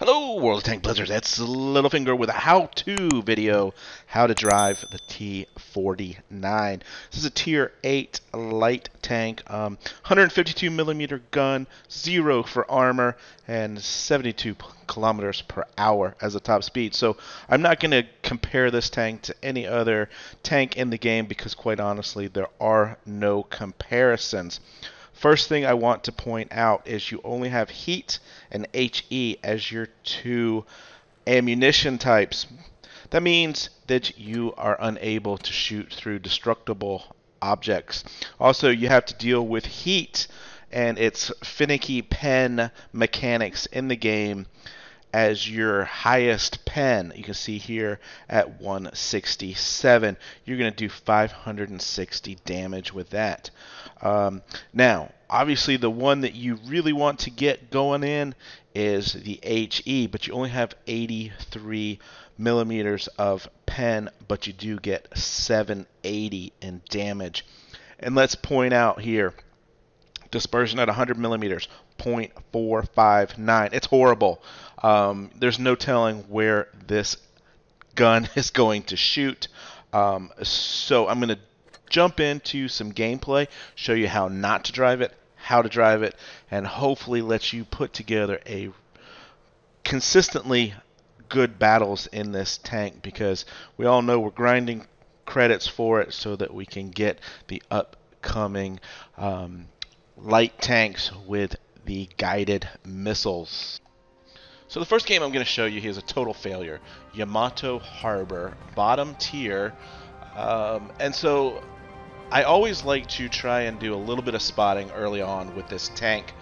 Hello, World of Tanks Blitz. That's Littlefinger with a how-to video, how to drive the T49. This is a Tier 8 light tank, 152 millimeter gun, 0 for armor, and 72 kilometers per hour as a top speed. So I'm not going to compare this tank to any other tank in the game because, quite honestly, there are no comparisons. First thing I want to point out is you only have heat and HE as your two ammunition types. That means that you are unable to shoot through destructible objects. Also, you have to deal with heat and its finicky pen mechanics in the game as your highest pen. You can see here at 167, you're going to do 560 damage with that. Now, obviously the one that you really want to get going in is the HE, but you only have 83 millimeters of pen, but you do get 780 in damage. And let's point out here, dispersion at 100 millimeters, 0.459. It's horrible. There's no telling where this gun is going to shoot. So I'm going to jump into some gameplay, show you how not to drive it, how to drive it, and hopefully let you put together a consistently good battles in this tank, because we all know we're grinding credits for it so that we can get the upcoming light tanks with the guided missiles. So the first game I'm going to show you here is a total failure, Yamato Harbor, bottom tier, and so I always like to try and do a little bit of spotting early on with this tank.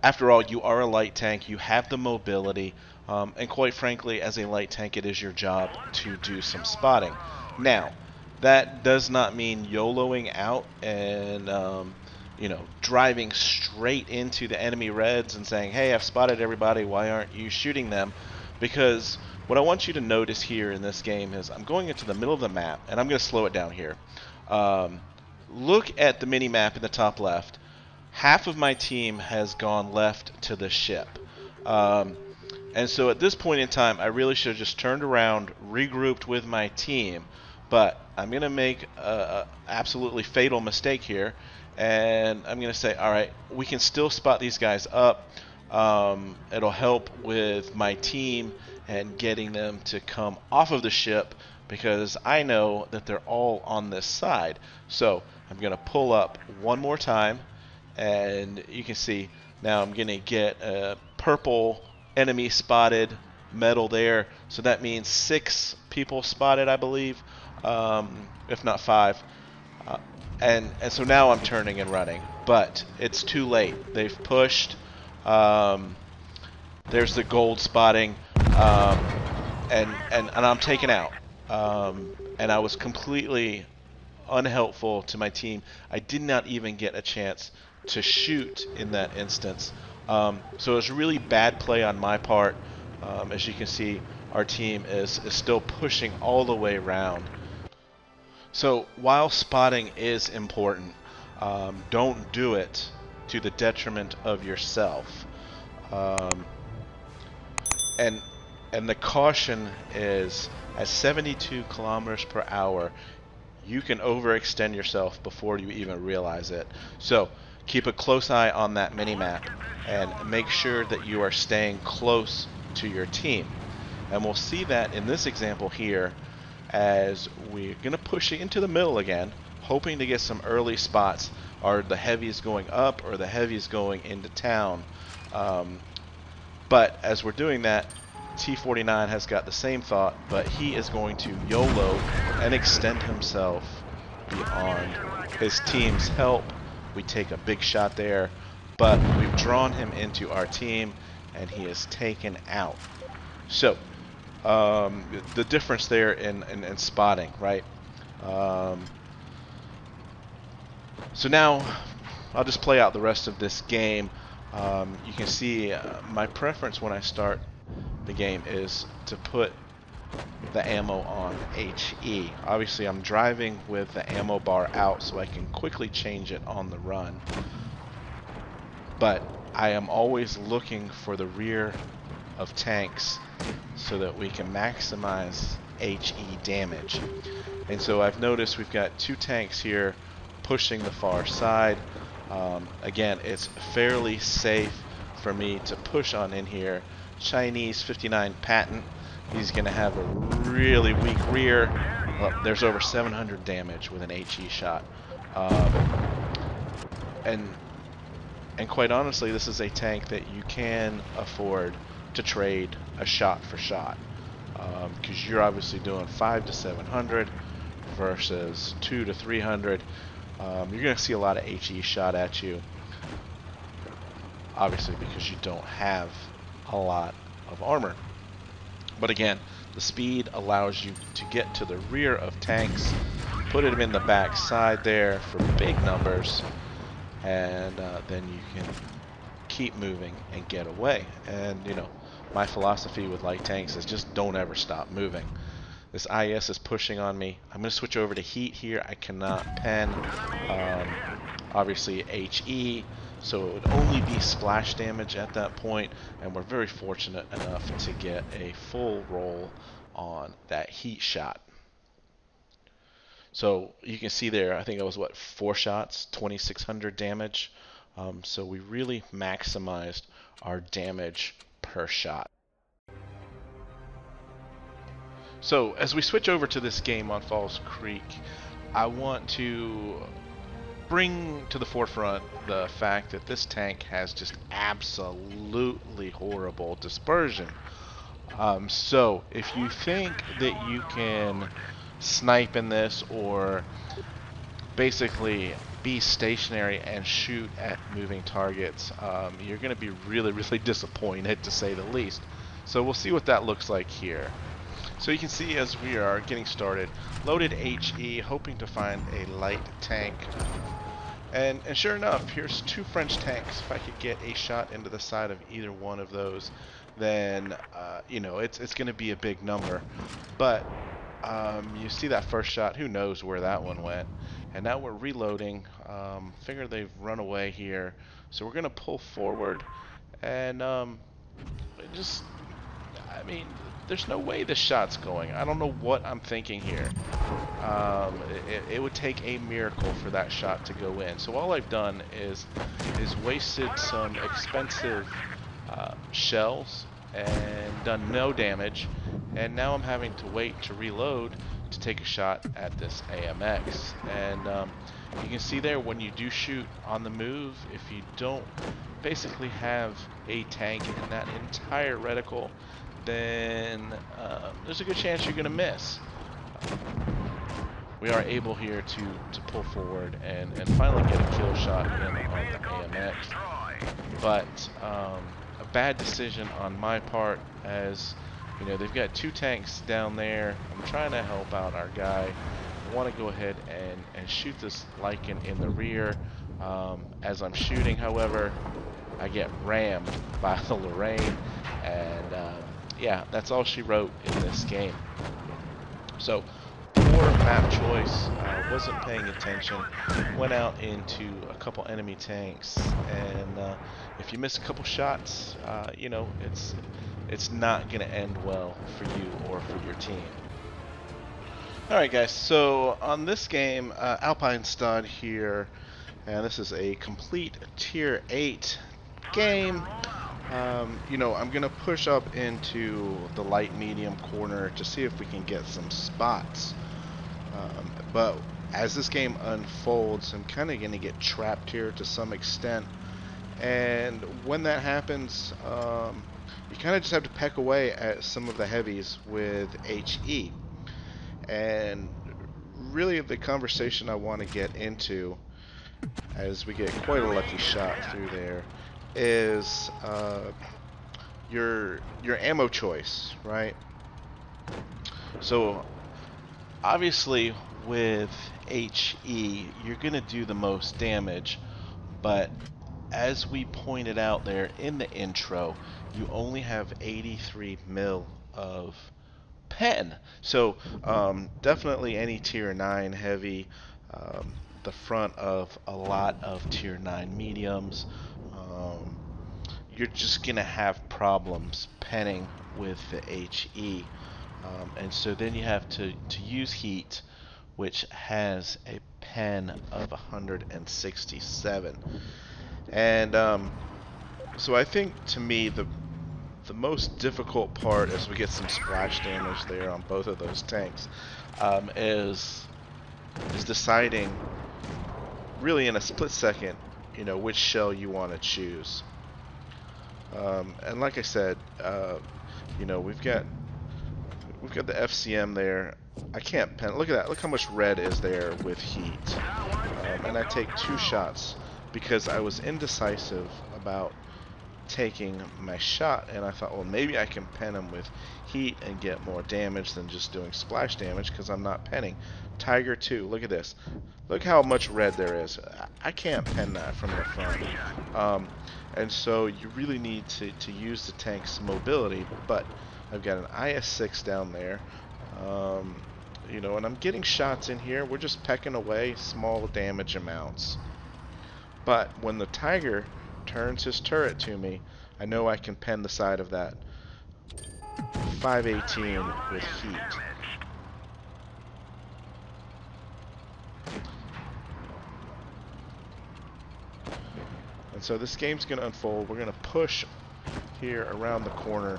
After all, you are a light tank, you have the mobility, and quite frankly, as a light tank, it is your job to do some spotting. Now, that does not mean YOLOing out and driving straight into the enemy reds and saying, hey, I've spotted everybody, why aren't you shooting them? Because what I want you to notice here in this game is I'm going into the middle of the map, and I'm going to slow it down here. Look at the mini map in the top left. Half of my team has gone left to the ship. And so at this point in time, I really should have just turned around, regrouped with my team. But I'm going to make an absolutely fatal mistake here. And I'm going to say, all right, we can still spot these guys up. It'll help with my team and getting them to come off of the ship, because I know that they're all on this side. So I'm going to pull up one more time, and you can see now I'm going to get a purple enemy spotted metal there. So that means 6 people spotted, I believe, if not 5. And so now I'm turning and running, but it's too late. They've pushed. There's the gold spotting, and I'm taken out. And I was completely unhelpful to my team. I did not even get a chance to shoot in that instance. So it was really bad play on my part. As you can see, our team is still pushing all the way around. So while spotting is important, don't do it to the detriment of yourself. And the caution is, at 72 kilometers per hour, you can overextend yourself before you even realize it. So keep a close eye on that minimap and make sure that you are staying close to your team. And we'll see that in this example here, as we're going to push it into the middle again, hoping to get some early spots. Are the heavies going up or the heavies going into town? But as we're doing that, T49 has got the same thought, but he is going to YOLO and extend himself beyond his team's help. We take a big shot there, but we've drawn him into our team, and he is taken out. So the difference there in spotting, right? So now I'll just play out the rest of this game. You can see my preference when I start the game is to put the ammo on HE. Obviously I'm driving with the ammo bar out so I can quickly change it on the run. But I am always looking for the rear of tanks so that we can maximize HE damage. And so I've noticed we've got two tanks here pushing the far side. Again, it's fairly safe for me to push on in here. Chinese 59 patent, he's going to have a really weak rear. Well, there's over 700 damage with an HE shot. And quite honestly, this is a tank that you can afford to trade a shot for shot, because you're obviously doing 500 to 700 versus 200 to 300. You're going to see a lot of HE shot at you, obviously because you don't have a lot of armor. But again, the speed allows you to get to the rear of tanks, put them in the back side there for big numbers, and then you can keep moving and get away. And you know, my philosophy with light tanks is just don't ever stop moving. This IS is pushing on me. I'm going to switch over to heat here. I cannot pen, obviously HE, so it would only be splash damage at that point, and we're very fortunate enough to get a full roll on that heat shot. So you can see there, I think it was, what, 4 shots, 2600 damage. So we really maximized our damage per shot. So as we switch over to this game on Falls Creek, I want to bring to the forefront the fact that this tank has just absolutely horrible dispersion. So if you think that you can snipe in this, or basically be stationary and shoot at moving targets, you're going to be really disappointed, to say the least. So we'll see what that looks like here. So you can see as we are getting started, loaded HE, hoping to find a light tank, and sure enough, here's 2 French tanks. If I could get a shot into the side of either one of those, then you know, it's going to be a big number. But you see that first shot, who knows where that one went. And now we're reloading. Figure they've run away here, so we're gonna pull forward. And I mean, there's no way this shot's going. I don't know what I'm thinking here. It would take a miracle for that shot to go in. So all I've done is wasted some expensive shells and done no damage, and now I'm having to wait to reload to take a shot at this AMX. And you can see there, when you do shoot on the move, if you don't basically have a tank in that entire reticle, then there's a good chance you're gonna miss. We are able here to pull forward and finally get a kill shot in on the AMX, but a bad decision on my part, as you know, they've got 2 tanks down there. I'm trying to help out our guy. I want to go ahead and shoot this Lichen in the rear. As I'm shooting, however, I get rammed by the Lorraine, and yeah, that's all she wrote in this game. So poor map choice. I wasn't paying attention. Went out into a couple enemy tanks, and if you miss a couple shots, you know, it's not going to end well for you or for your team. Alright guys, so on this game, Alpine Stud here, and this is a complete Tier 8 game. You know, I'm going to push up into the light medium corner to see if we can get some spots. But as this game unfolds, I'm kind of going to get trapped here to some extent. And when that happens, you kind of just have to peck away at some of the heavies with HE. And really the conversation I want to get into, as we get quite a lucky shot through there, is your ammo choice, right? So obviously with HE, you're going to do the most damage, but as we pointed out there in the intro, you only have 83 mil of pen. So definitely any Tier 9 heavy, the front of a lot of Tier 9 mediums, you're just gonna have problems penning with the HE, and so then you have to use heat, which has a pen of 167. And so I think, to me, the most difficult part, as we get some splash damage there on both of those tanks, is deciding, really in a split second, you know, which shell you want to choose. And like I said, you know, we've got the FCM there. I can't pen. Look at that. Look how much red is there with heat. And I take two shots because I was indecisive about taking my shot, and I thought, well, maybe I can pen him with heat and get more damage than just doing splash damage because I'm not penning. Tiger 2, look at this. Look how much red there is. I can't pen that from the front. And so you really need to use the tank's mobility, but I've got an IS-6 down there, you know, and I'm getting shots in here. We're just pecking away small damage amounts. But when the Tiger turns his turret to me, I know I can pen the side of that 518 with heat. And so this game's going to unfold. We're going to push here around the corner.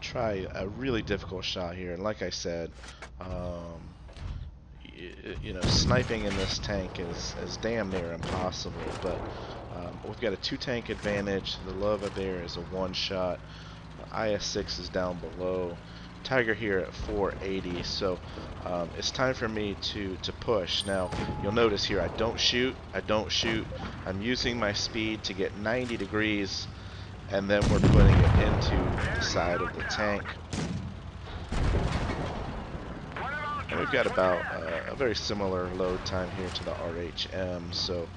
Try a really difficult shot here, and like I said, you know, sniping in this tank is damn near impossible, but we've got a two tank advantage. The Lova there is a one shot. IS-6 is down below. Tiger here at 480, so it's time for me to push. Now, you'll notice here I don't shoot. I'm using my speed to get 90 degrees, and then we're putting it into the side of the tank. And we've got about a very similar load time here to the RHM, so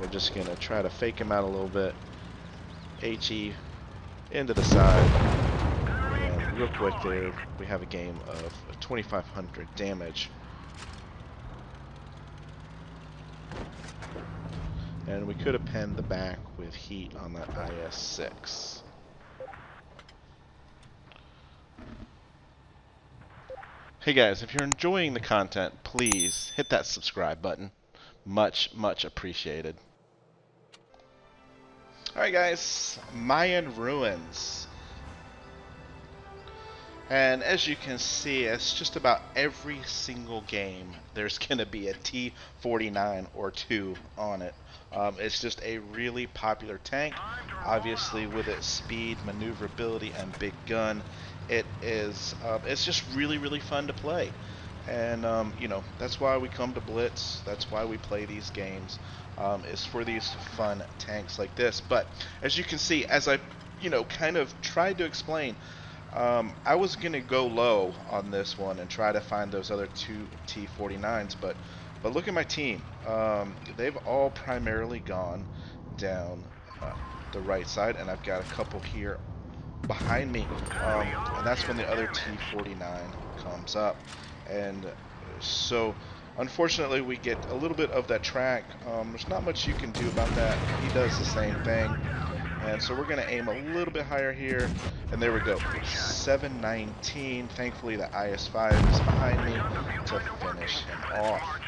we're just going to try to fake him out a little bit. HE into the side, and real quick there we have a game of 2500 damage. And we could have penned the back with heat on that IS-6. Hey guys, if you're enjoying the content, please hit that subscribe button. Much, much appreciated. Alright guys, Mayan Ruins. And as you can see, it's just about every single game there's going to be a T49 or 2 on it. It's just a really popular tank. Obviously, with its speed, maneuverability, and big gun, it is it's just really fun to play, and you know, that's why we come to Blitz, that's why we play these games, is for these fun tanks like this. But as you can see, as I, you know, kind of tried to explain, I was gonna go low on this one and try to find those other two T49s, but look at my team. They've all primarily gone down the right side, and I've got a couple here behind me, and that's when the other T49 comes up, and so unfortunately we get a little bit of that track. There's not much you can do about that. He does the same thing, and so we're going to aim a little bit higher here, and there we go, 719. Thankfully the IS-5 is behind me to finish him off.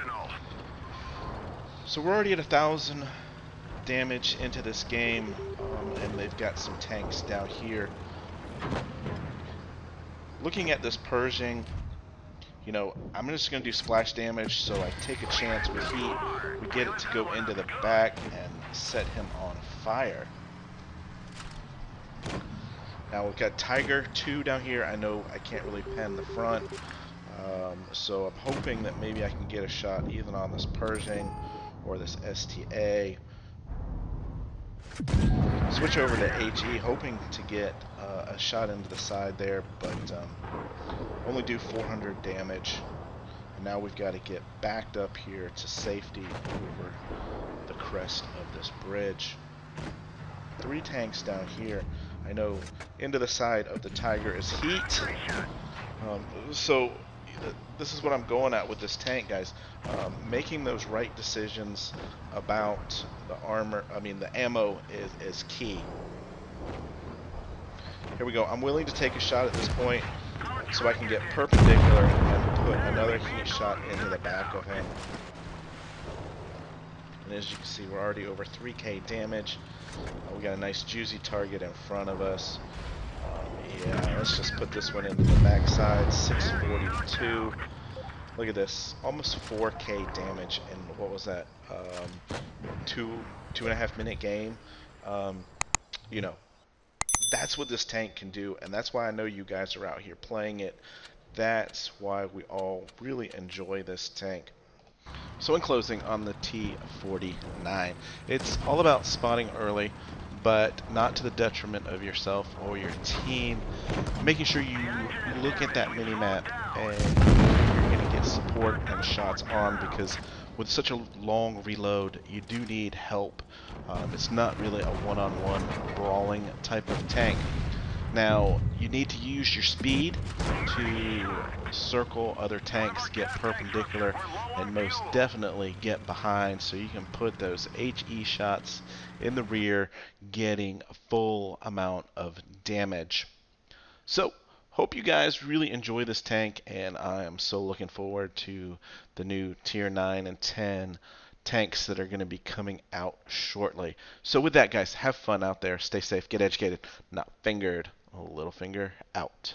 So we're already at 1,000 damage into this game, and they've got some tanks down here. Looking at this Pershing, you know, I'm just going to do splash damage, so I take a chance with heat. We get it to go into the back and set him on fire. Now we've got Tiger 2 down here. I know I can't really pen the front, so I'm hoping that maybe I can get a shot either on this Pershing or this STA. Switch over to HE, hoping to get a shot into the side there, but only do 400 damage. And now we've got to get backed up here to safety over the crest of this bridge. Three tanks down here. I know into the side of the Tiger is heat. So this is what I'm going at with this tank, guys. Making those right decisions about the armor, I mean the ammo, is key. Here we go. I'm willing to take a shot at this point so I can get perpendicular and put another heat shot into the back of him. And as you can see, we're already over 3K damage. We got a nice juicy target in front of us. Yeah, let's just put this one into the backside. 642. Look at this, almost 4K damage in what was that? 2.5 minute game. You know, that's what this tank can do, and that's why I know you guys are out here playing it. That's why we all really enjoy this tank. So in closing on the T49, it's all about spotting early, but not to the detriment of yourself or your team. Making sure you look at that mini-map and you're going to get support and shots on, because with such a long reload, you do need help. It's not really a one-on-one brawling type of tank. Now, you need to use your speed to circle other tanks, get perpendicular, and most definitely get behind so you can put those HE shots in the rear, getting a full amount of damage. So, hope you guys really enjoy this tank, and I am so looking forward to the new Tier 9 and 10 tanks that are going to be coming out shortly. So with that, guys, have fun out there. Stay safe, get educated, not fingered. Littlefinger out.